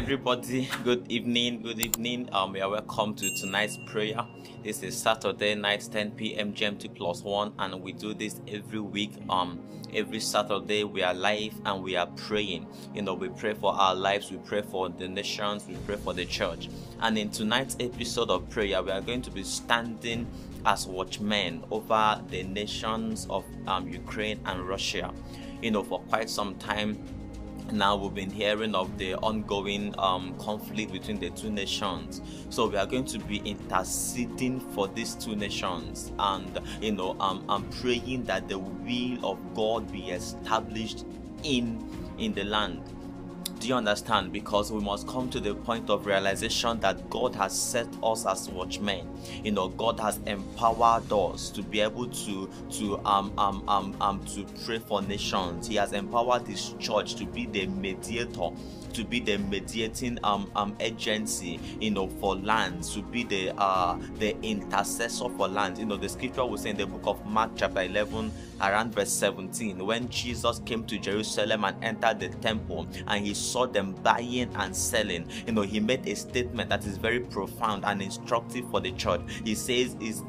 everybody, good evening. You are welcome to tonight's prayer. This is Saturday night, 10 p.m. GMT +1, and we do this every week. Every Saturday we are live and we are praying. We pray for our lives, we pray for the nations, we pray for the church. And in tonight's episode of prayer, we are going to be standing as watchmen over the nations of Ukraine and Russia. For quite some time now we've been hearing of the ongoing conflict between the two nations, so we are going to be interceding for these two nations, and I'm praying that the will of God be established in the land. Do you understand? Because we must come to the point of realization that God has set us as watchmen. God has empowered us to be able to pray for nations. He has empowered His church to be the mediator, to be the mediating agency, for lands, to be the intercessor for lands. The scripture will say in the book of Mark chapter 11 around verse 17, when Jesus came to Jerusalem and entered the temple and He saw them buying and selling, He made a statement that is very profound and instructive for the church. He says, Is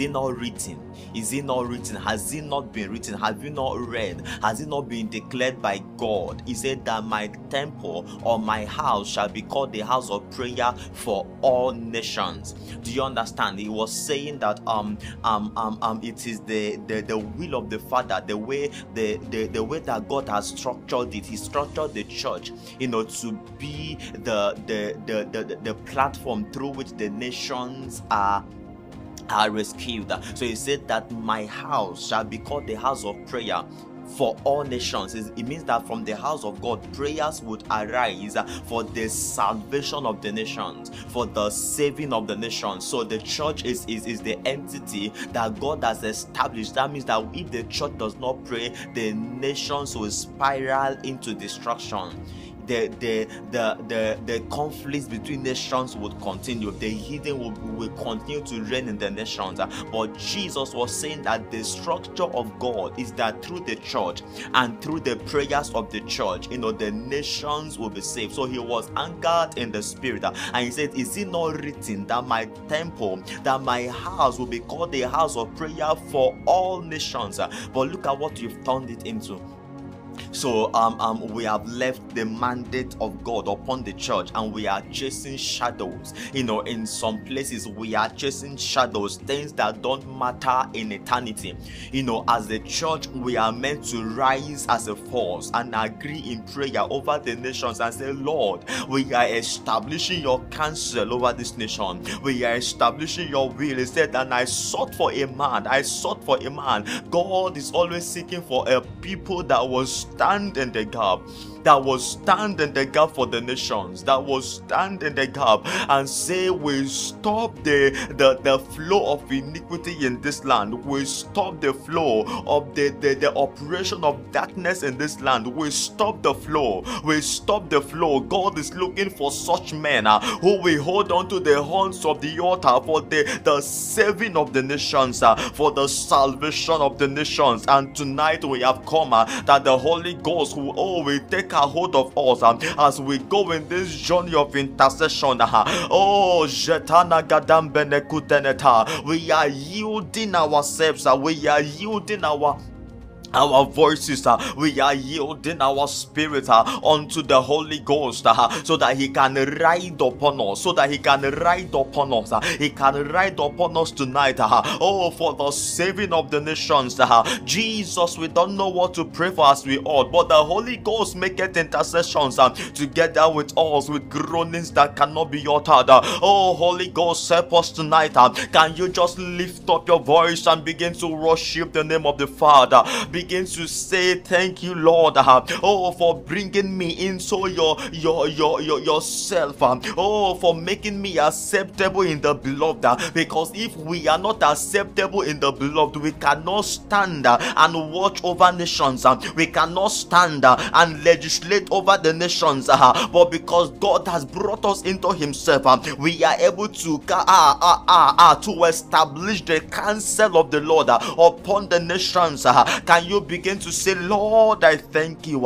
it not written? Is it not written? Has it not been written? Have you not read? Has it not been declared by God? He said that my temple or my house shall be called the house of prayer for all nations. Do you understand? He was saying that it is the will of the Father, the way that God has structured it. He structured the church, to be the platform through which the nations are rescued. So He said that my house shall be called the house of prayer for all nations. It means that from the house of God, prayers would arise for the salvation of the nations, for the saving of the nations. So the church is the entity that God has established. That means that if the church does not pray, the nations will spiral into destruction. The conflicts between nations would continue. The hidden will continue to reign in the nations. But Jesus was saying that the structure of God is that through the church and through the prayers of the church, the nations will be saved. So He was anchored in the Spirit, and He said, "Is it not written that my temple, that my house will be called the house of prayer for all nations?" But look at what you've turned it into. So we have left the mandate of God upon the church, and we are chasing shadows. In some places we are chasing shadows, things that don't matter in eternity. As the church, we are meant to rise as a force and agree in prayer over the nations and say, Lord, we are establishing your counsel over this nation. We are establishing your will. He said, and I sought for a man. I sought for a man. God is always seeking for a people that was stand in the gap, that will stand in the gap for the nations, that will stand in the gap and say, we stop the flow of iniquity in this land. We stop the flow of the operation of darkness in this land. We stop the flow. We stop the flow. God is looking for such men who will hold on to the horns of the altar for the saving of the nations, for the salvation of the nations. And tonight we have come that the Holy Ghost will take a hold of us as we go in this journey of intercession. We are yielding ourselves, we are yielding our voices, we are yielding our spirit unto the Holy Ghost, so that He can ride upon us, so that He can ride upon us, He can ride upon us tonight, for the saving of the nations. Jesus, we don't know what to pray for as we ought, but the Holy Ghost maketh intercessions together with us, with groanings that cannot be uttered. Holy Ghost, help us tonight. Can you just lift up your voice and begin to worship the name of the Father? Begin to say, thank you, Lord, for bringing me into yourself, for making me acceptable in the beloved, because if we are not acceptable in the beloved, we cannot stand and watch over nations, we cannot stand and legislate over the nations, but because God has brought us into Himself, we are able to establish the counsel of the Lord upon the nations. Can you begin to say, Lord, I thank you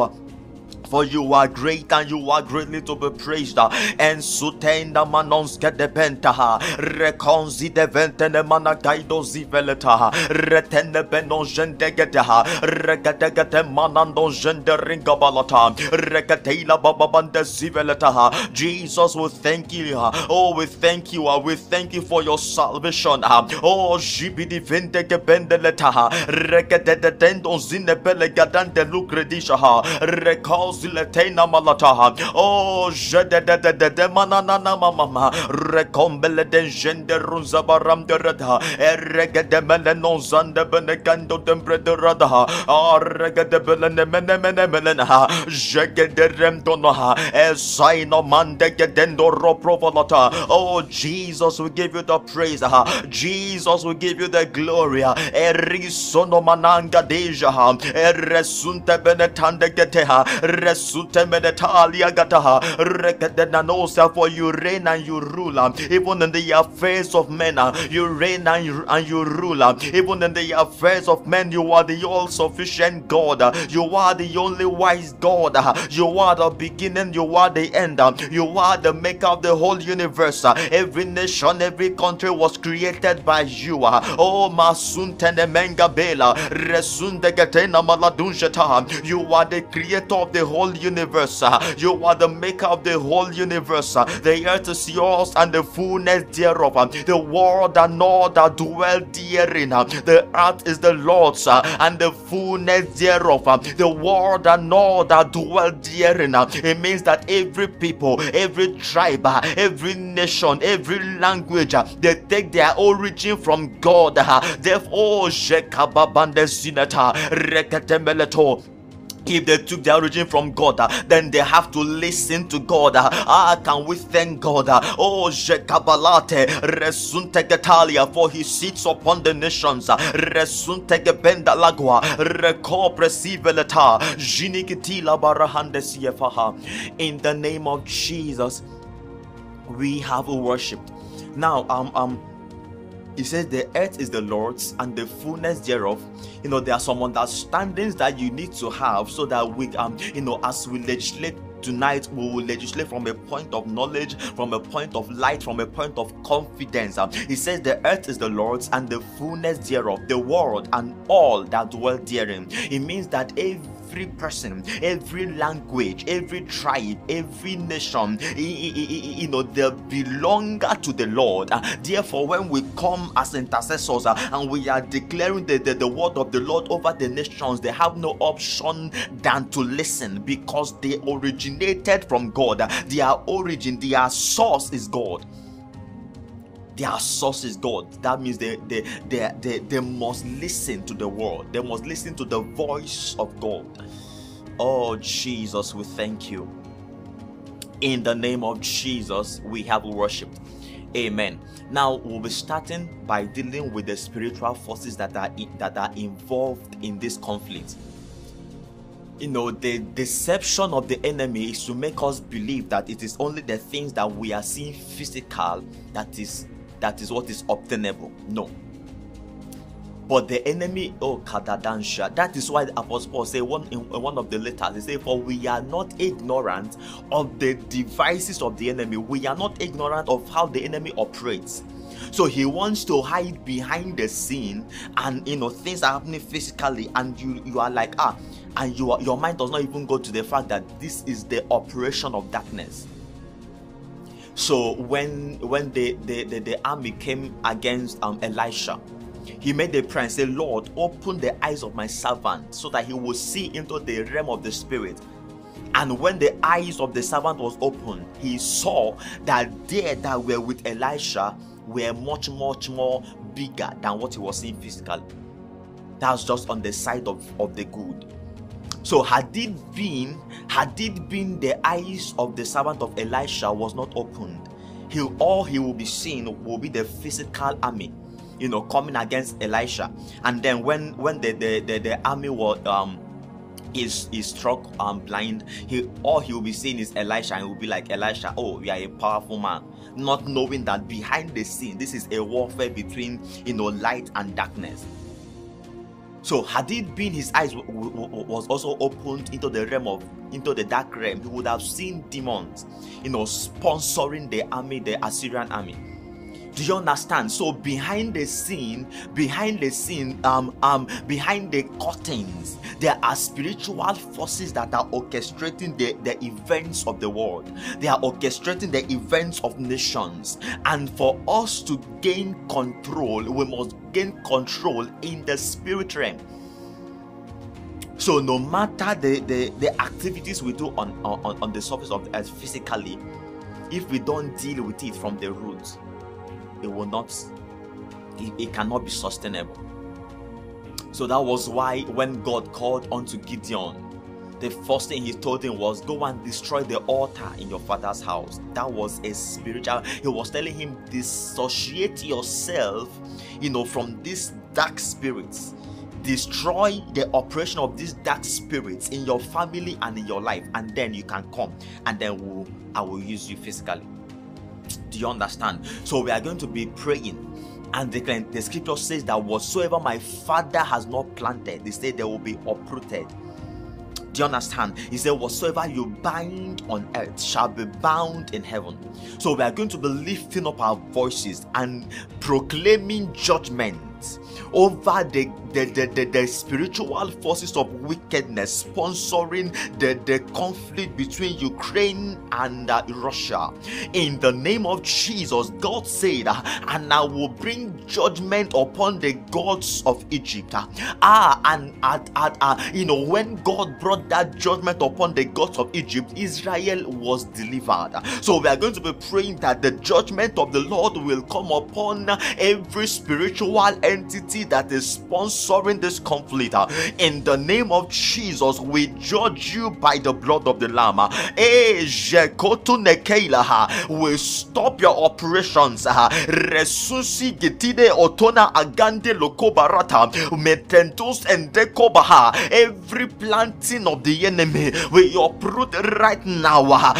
for you are great and you are greatly to be praised. And sutenda manonske de bentaha reconzi de ventene managaido ziveletaha retene benonjen de gedeha regadegate manandonjen de ringabalata regateila bababande ziveletaha. Jesus, we thank you. Oh, we thank you. We thank you for your salvation. Oh, jibidi vende gebendeletaha regadede dendon zinebele gadante lukredishaha reconzi letena malataha. Oh, jedededede mananana mama recombele de gender runzabaram de radha erregade melenon zande benegando tembre de radha arregade belene menemenemeneha jegede remdonaha esaino mandege dendo roprovolata. Oh Jesus, we give you the praise. Jesus, we give you the glory. Erisono mananga deja eresunte benetande geteha resute menetalia gataha regade nanosa, for you reign and you rule, even in the affairs of men. You reign and you rule, even in the affairs of men. You are the all-sufficient God. You are the only wise God. You are the beginning. You are the end. You are the maker of the whole universe. Every nation, every country was created by you. Oh, masuntene menga bela resunde getena maladunjeta. You are the creator of the whole universe. You are the maker of the whole universe. The earth is yours and the fullness thereof, the world and all that dwell therein. The earth is the Lord's and the fullness thereof, the world and all that dwell therein. It means that every people, every tribe, every nation, every language, they take their origin from God. Therefore, if they took their origin from God, then they have to listen to God. Can we thank God? Oh, Jekabalate resunte getalia, for he sits upon the nations. Resunte gebenda lagua recopresiveleta jinikitila barahande siefaha. In the name of Jesus, we have worshipped. Now, it says the earth is the Lord's and the fullness thereof. You know, there are some understandings that you need to have so that we you know, as we legislate tonight, we will legislate from a point of knowledge, from a point of light, from a point of confidence. He says the earth is the Lord's and the fullness thereof, the world and all that dwell therein. It means that every person, every language, every tribe, every nation, you know, they belong to the Lord. Therefore, when we come as intercessors and we are declaring the word of the Lord over the nations, they have no option than to listen, because they originate from God. Their origin, their source is God. Their source is God. That means they must listen to the word. They must listen to the voice of God. Oh Jesus, we thank you. In the name of Jesus, we have worshipped. Amen. Now we'll be starting by dealing with the spiritual forces that are involved in this conflict. You know, the deception of the enemy is to make us believe that it is only the things that we are seeing physical that is what is obtainable. No. But the enemy, oh Kadadansha, that is why the Apostle Paul said in one of the letters, he said, for we are not ignorant of the devices of the enemy. We are not ignorant of how the enemy operates. So he wants to hide behind the scene, and you know, things are happening physically, and you are like, and your mind does not even go to the fact that this is the operation of darkness. So when the army came against Elisha, he made a prayer and said, Lord, open the eyes of my servant so that he will see into the realm of the spirit. And when the eyes of the servant was opened, he saw that they that were with Elisha were much more bigger than what he was seeing physically. That's just on the side of the good. So had it been the eyes of the servant of Elisha was not opened, all he will be seeing will be the physical army, you know, coming against Elisha. And then when the army was is struck blind, all he will be seeing is Elisha, and he will be like, Elisha, oh, you are a powerful man, not knowing that behind the scene this is a warfare between, you know, light and darkness. So had it been his eyes was also opened into the realm of, into the dark realm, he would have seen demons, you know, sponsoring the army, the Assyrian army. Do you understand? So behind the curtains, there are spiritual forces that are orchestrating the events of the world. They are orchestrating the events of nations. And for us to gain control, we must gain control in the spirit realm. So no matter the activities we do on the surface of the earth physically, if we don't deal with it from the roots, it will not, it cannot be sustainable. So that was why when God called unto Gideon, the first thing he told him was, go and destroy the altar in your father's house. That was a spiritual, he was telling him, dissociate yourself, you know, from these dark spirits. Destroy the operation of these dark spirits in your family and in your life, and then you can come, and then I will use you physically. Do you understand? So we are going to be praying, and the scripture says that whatsoever my father has not planted, they say they will be uprooted. Do you understand? He said whatsoever you bind on earth shall be bound in heaven. So we are going to be lifting up our voices and proclaiming judgment over the spiritual forces of wickedness sponsoring the conflict between Ukraine and Russia. In the name of Jesus, God said, and I will bring judgment upon the gods of Egypt. You know, when God brought that judgment upon the gods of Egypt, Israel was delivered. So we are going to be praying that the judgment of the Lord will come upon every spiritual entity that is sponsoring this conflict. In the name of Jesus, we judge you by the blood of the Lamb. We stop your operations. Every planting of the enemy, we uproot right now.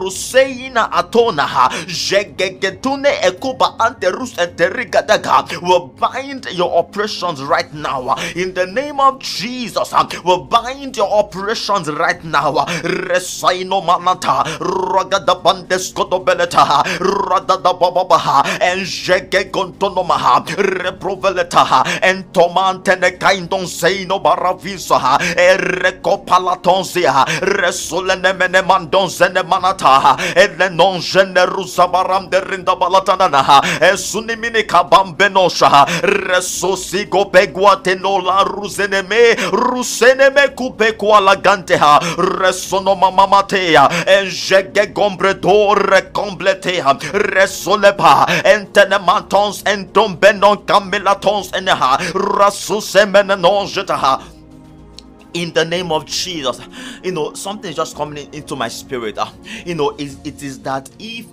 Ruseina Atonaha, Jegegetune Ekuba Anterus Eterigadaga, will bind your operations right now. In the name of Jesus, will bind your operations right now. Resaino Manata, Ragada Bandescotobeletaha, Radada Bababaha, and Jegegontonomaha, Reproveletaha, and Tomantenecaindon Seino Baravisaha, Erecopalatonsia, Resolenemenemandonsen. Manata Elenon Generusabaram de Rindabalatanaha Esuniminica Bambenosha Resosigo Beguatenola Ruseneme Ruseneme Cubequa Laganteha Resonoma Mamatea Enjege Gombredo Recombletea Resolepa Entenematons Entombenon Camelatons Eneha Rasusemenon Jetaha. In the name of Jesus, you know, something is just coming into my spirit. You know, it is that if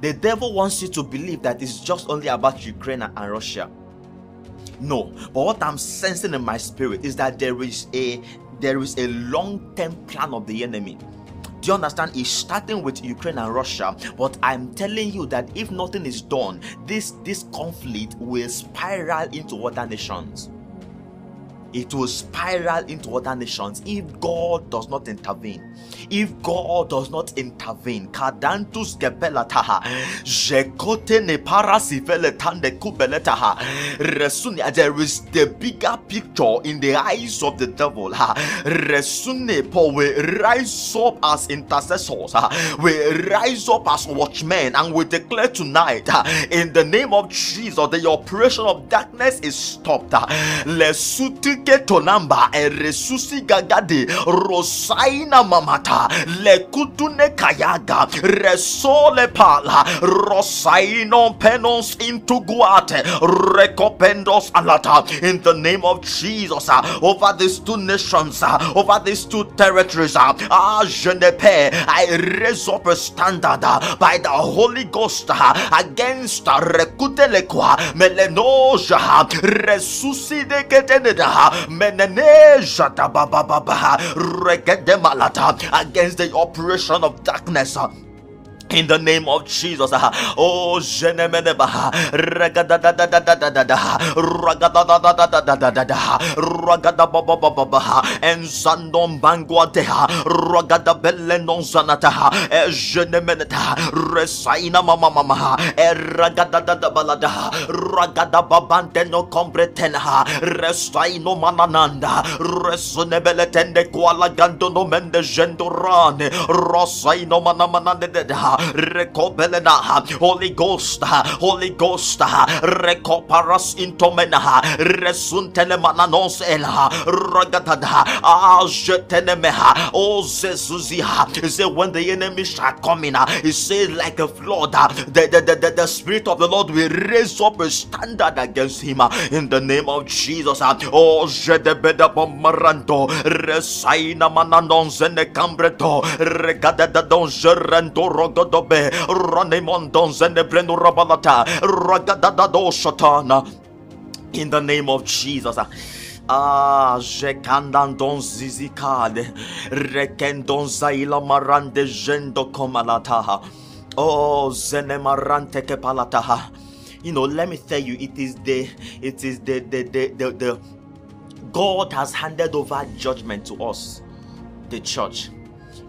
the devil wants you to believe that it's just only about Ukraine and Russia, no. But what I'm sensing in my spirit is that there is a long-term plan of the enemy. Do you understand? It's starting with Ukraine and Russia, but I'm telling you that if nothing is done, this conflict will spiral into other nations. It will spiral into other nations if God does not intervene. If God does not intervene, Kadantus Gebelataha, Jekote Nepara Siveletande Kubeletaha, Resune, there is the bigger picture in the eyes of the devil. Resune, Paul, we rise up as intercessors, we rise up as watchmen, and we declare tonight, in the name of Jesus, the operation of darkness is stopped. Lesuti Ketonamba and Resusi Gagade Rosaina Mamata Lekutune Kayaga Resole Pala Rosaino Penons into Guate Recopendos Alata. In the name of Jesus, over these two nations, over these two territories, Genepe, I raise up a standard by the Holy Ghost against Recutelequa Melenoja Resusi de Keteneda. Against the operation of darkness. in the name of Jesus. Oh, Jenemeneba, Ragada Baba, and Sandom Banguateha, Ragada Belenon Sanataha, Jenemeneta, Resaina Mamma, Ragada Balada, Ragada Babanteno Compretenha, Resaino Manananda, Resonebelete Kuala Gandono Mende Gendorane, Rosaino Manamananda. Recobelena, Holy Ghost, recoparas intomena, resuntenemananons elha, ragatada, ajetenemeha, o zezuziha. Say when the enemy shall come in, he says like a flood, the Spirit of the Lord will raise up a standard against him in the name of Jesus. O jedebeda pomaranto, resaina mananons and cambreto, regadada don gerando rogodo. Ronemondons and the Breno Rabalata, Ragadado Shatana, in the name of Jesus. Ah, Jekandandon Zizikade, Rekendon Zaila Marande Jendo Komalataha, oh Zenemarante Kepalataha. You know, let me tell you, it is the God has handed over judgment to us, the church.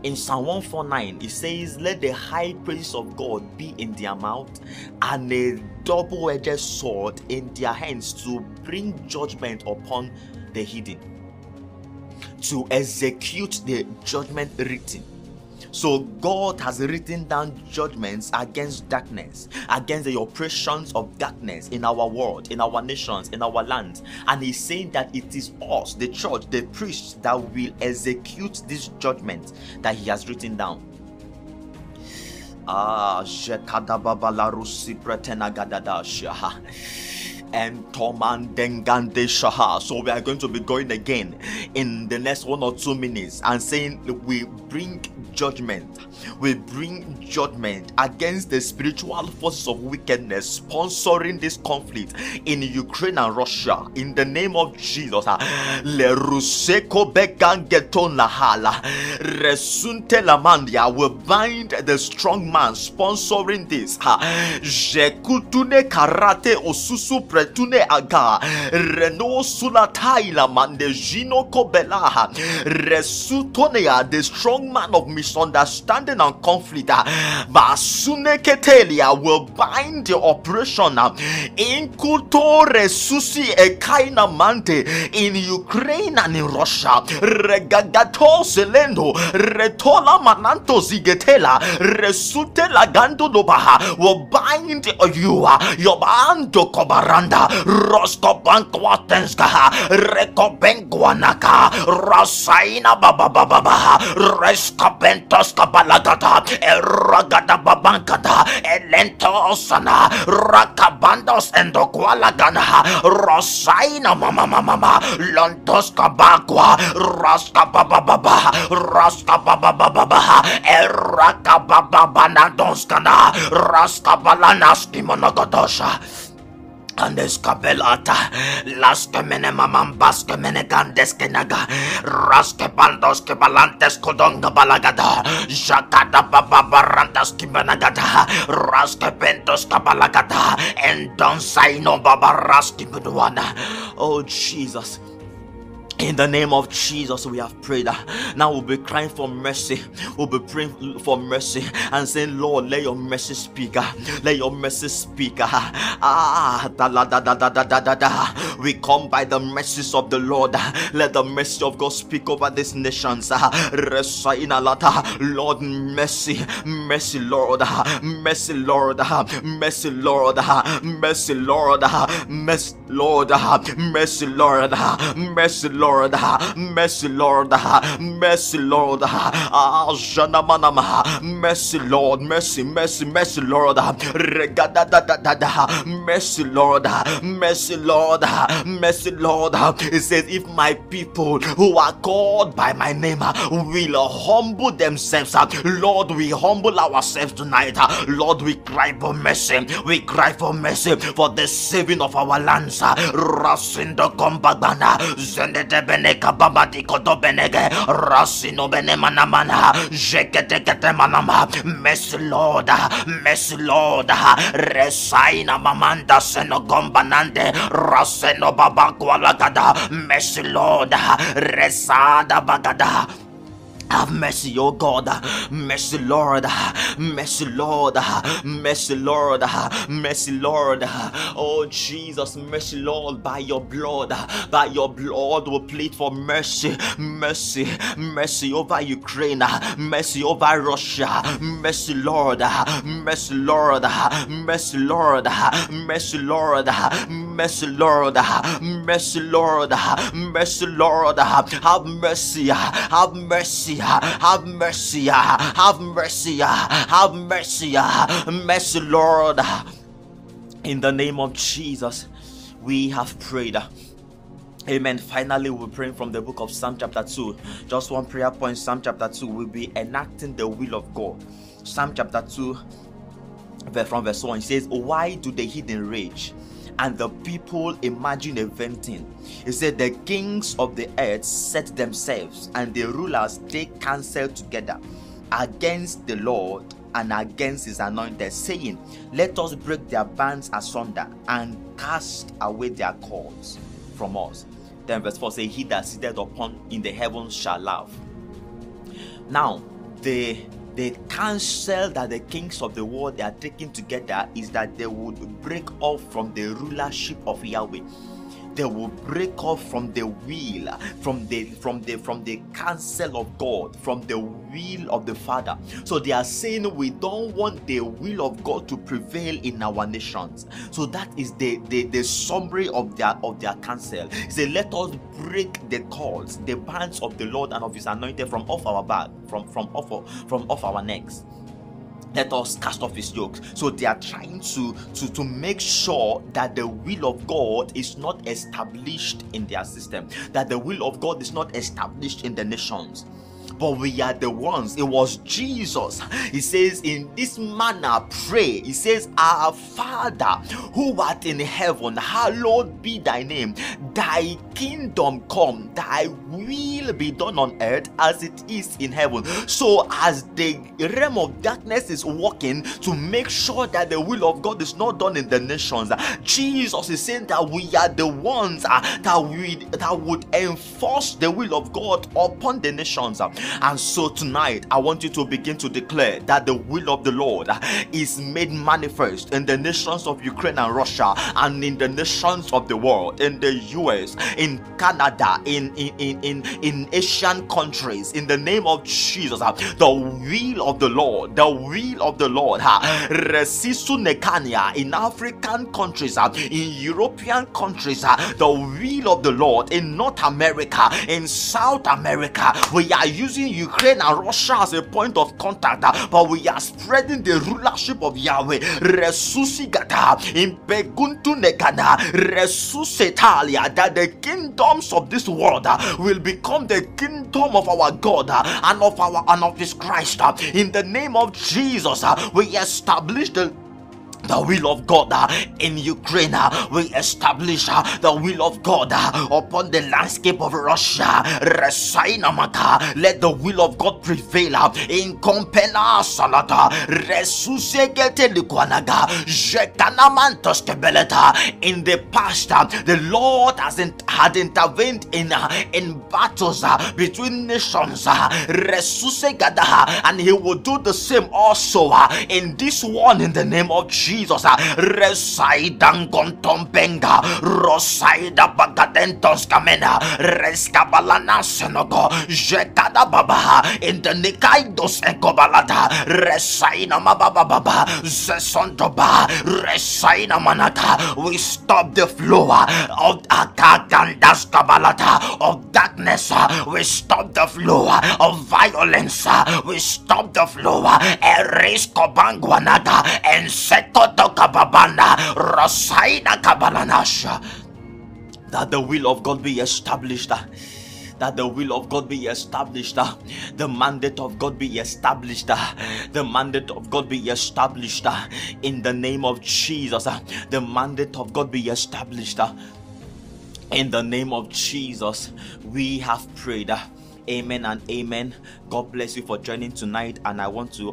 In Psalm 149, it says, let the high praise of God be in their mouth and a double-edged sword in their hands to bring judgment upon the hidden, to execute the judgment written. So God has written down judgments against darkness, against the oppressions of darkness in our world, in our nations, in our lands. And he's saying that it is us, the church, the priests, that will execute this judgment that he has written down. Ah, and Toman Dengande Shaha. So we are going to be going again in the next 1 or 2 minutes and saying we bring judgment against the spiritual forces of wickedness sponsoring this conflict in Ukraine and Russia in the name of Jesus. Le Ruseko Begangeton Lahala Resunte Lamandia will bind the strong man sponsoring this. Jekutune Karate Osusu Tune aga reno sulataila mandejino kobelaha resutonea, the strong man of misunderstanding and conflict, basune ketelia will bind the oppression in kuto resusi ekaina mante in Ukraine and in Russia. Regagato selendo retola mananto zigetela resutela gando dobaha will bind you yobando kobara. Rosto Banquatenska, Recobenguanaca, Rosaina Baba, Rescabentoska Balagata, Ragata Babancata, Elentosana, Rakabandos and Ogualagana, Rosaina Mama, Lontoska Bagua, Rasta Baba, Erakababanadonskana, Rasta Balanaski Monogodosha. And the Scabellata, Last Menemaman Basque Menegandeskenaga, Raskebandos Kebalantes Kodonga Balagada, Jacata Babarantas Kibanagata, Raskebentos Kabalagata, and Don Saino Babaraski Buduana. Oh, Jesus. In the name of Jesus, we have prayed. Now we'll be crying for mercy. We'll be praying for mercy and saying, Lord, let your mercy speak. Let your mercy speak. We come by the mercies of the Lord. Let the mercy of God speak over these nations. Lord, mercy. Mercy, Lord. Mercy, Lord. Mercy, Lord. Mercy, Lord. Mercy, Lord. Mercy, Lord. Mercy, Lord. Lord, mercy, Lord, mercy, Lord, mercy, Lord, mercy, mercy, mercy, Lord, regada da, mercy, Lord, mercy, Lord, mercy, Lord. It says, if my people who are called by my name will humble themselves, Lord, we humble ourselves tonight. Lord, we cry for mercy. We cry for mercy for the saving of our lands. Rasindo Kombagana, Zenete. beneka baba dikoto benege rasino benemana mana jekete kete manama mesloda resaina mamanda senogombanande raseno baba kwala kada mesloda resada bagada. Have mercy, O God, mercy, Lord, mercy, Lord, mercy, Lord, mercy, Lord, oh Jesus, mercy, Lord, by your blood we plead for mercy, mercy, mercy over Ukraine, mercy over Russia, mercy, Lord, mercy, Lord, mercy, Lord, mercy, Lord, mercy, Lord, mercy, Lord, mercy, Lord, have mercy, have mercy. Have mercy, have mercy, have mercy, mercy, Lord. In the name of Jesus, we have prayed. Amen. Finally, we're praying from the book of Psalm chapter 2. Just one prayer point. Psalm chapter 2 will be enacting the will of God. Psalm chapter 2, from verse 1, it says, "Why do the heathen rage, and the people imagine a venting? He said, the kings of the earth set themselves, and the rulers take counsel together against the Lord and against his anointed, saying, let us break their bands asunder and cast away their cords from us." Then verse 4 says, "He that sitteth upon in the heavens shall laugh." Now the counsel that the kings of the world they are taking together is that they would break off from the rulership of Yahweh. They will break off from the will, from the counsel of God, from the will of the Father. So they are saying we don't want the will of God to prevail in our nations. So that is the summary of their counsel. Say, let us break the cords, the bands of the Lord and of his anointed from off our back, from off our necks. Let us cast off his yokes. So they are trying to make sure that the will of God is not established in their system, that the will of God is not established in the nations. But we are the ones. It was Jesus. He says, "In this manner pray." He says, "Our Father who art in heaven, hallowed be thy name. Thy kingdom come. Thy will be done on earth as it is in heaven." So as the realm of darkness is working to make sure that the will of God is not done in the nations, Jesus is saying that we are the ones that would enforce the will of God upon the nations. And so tonight, I want you to begin to declare that the will of the Lord is made manifest in the nations of Ukraine and Russia, and in the nations of the world, in the US, in Canada, in Asian countries, in the name of Jesus. The will of the Lord, the will of the Lord, in African countries, in European countries, the will of the Lord in North America, in South America. We are using Ukraine and Russia as a point of contact, but we are spreading the rulership of Yahweh. That the kingdoms of this world will become the kingdom of our God and of his Christ. In the name of Jesus, we establish the will of God in Ukraine. We establish the will of God upon the landscape of Russia. Let the will of God prevail in Kompena Salata, in the past. The Lord had intervened in battles between nations, and he will do the same also in this one, in the name of Jesus. Resaidang kontompenga, rosaida bagadentos kamena, reskabalana senogo, jekada babaha, indenikaidos ekobalada, resaina mabababa, zesontoba, resaina manata. We stop the flow of akagandas kabalata, of darkness. We stop the flow of violence. We stop the flow. Erisko banguanata, and second. That the will of God be established, that the will of God be established, the mandate of God be established, the mandate of God be established in the name of Jesus, the mandate of God be established. In the name of Jesus, we have prayed. Amen and amen. God bless you for joining tonight, and I want to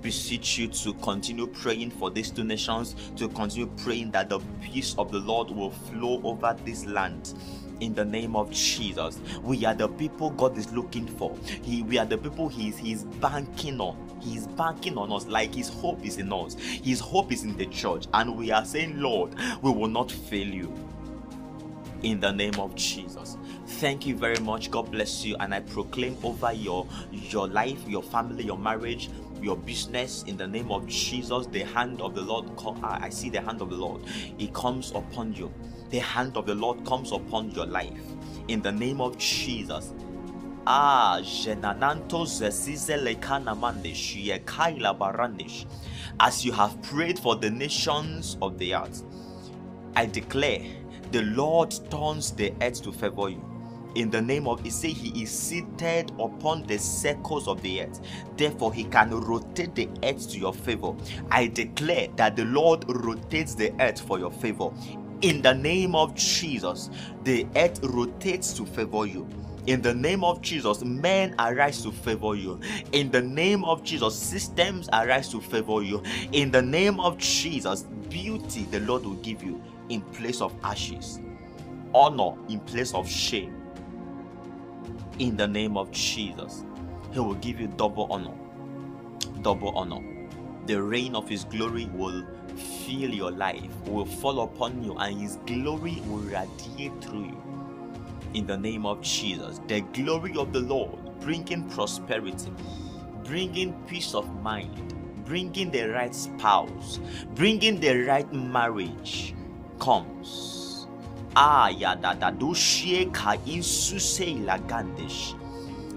beseech you to continue praying for these two nations, to continue praying that the peace of the Lord will flow over this land. In the name of Jesus, we are the people God is looking for. We are the people He's banking on. He's banking on us, like His hope is in us. His hope is in the church, and we are saying, Lord, we will not fail you. In the name of Jesus. Thank you very much. God bless you, and I proclaim over your life, your family, your marriage, your business, in the name of Jesus, the hand of the Lord. I see the hand of the Lord. It comes upon you. The hand of the Lord comes upon your life, in the name of Jesus. As you have prayed for the nations of the earth, I declare the Lord turns the earth to favor you. In the name of, it says He is seated upon the circles of the earth. Therefore, He can rotate the earth to your favor. I declare that the Lord rotates the earth for your favor. In the name of Jesus, the earth rotates to favor you. In the name of Jesus, men arise to favor you. In the name of Jesus, systems arise to favor you. In the name of Jesus, beauty the Lord will give you in place of ashes, honor in place of shame. In the name of Jesus, He will give you double honor, double honor. The rain of His glory will fill your life, will fall upon you, and His glory will radiate through you. In the name of Jesus, the glory of the Lord, bringing prosperity, bringing peace of mind, bringing the right spouse, bringing the right marriage, comes. Ayadadadushe ka insusei lagandish.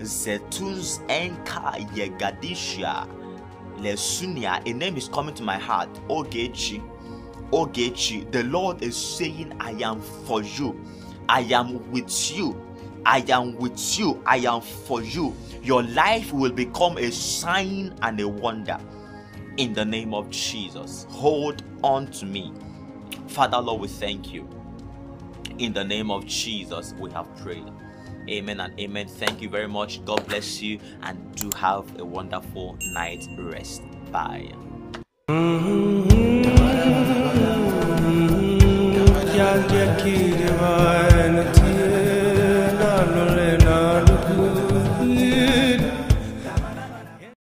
Zetuns enka yegadisha. Lesunia. A name is coming to my heart. Ogechi. Ogechi. The Lord is saying, I am for you. I am with you. I am with you. I am for you. Your life will become a sign and a wonder. In the name of Jesus. Hold on to me. Father, Lord, we thank you. In the name of Jesus, we have prayed. Amen and amen. Thank you very much. God bless you, and do have a wonderful night rest. Bye.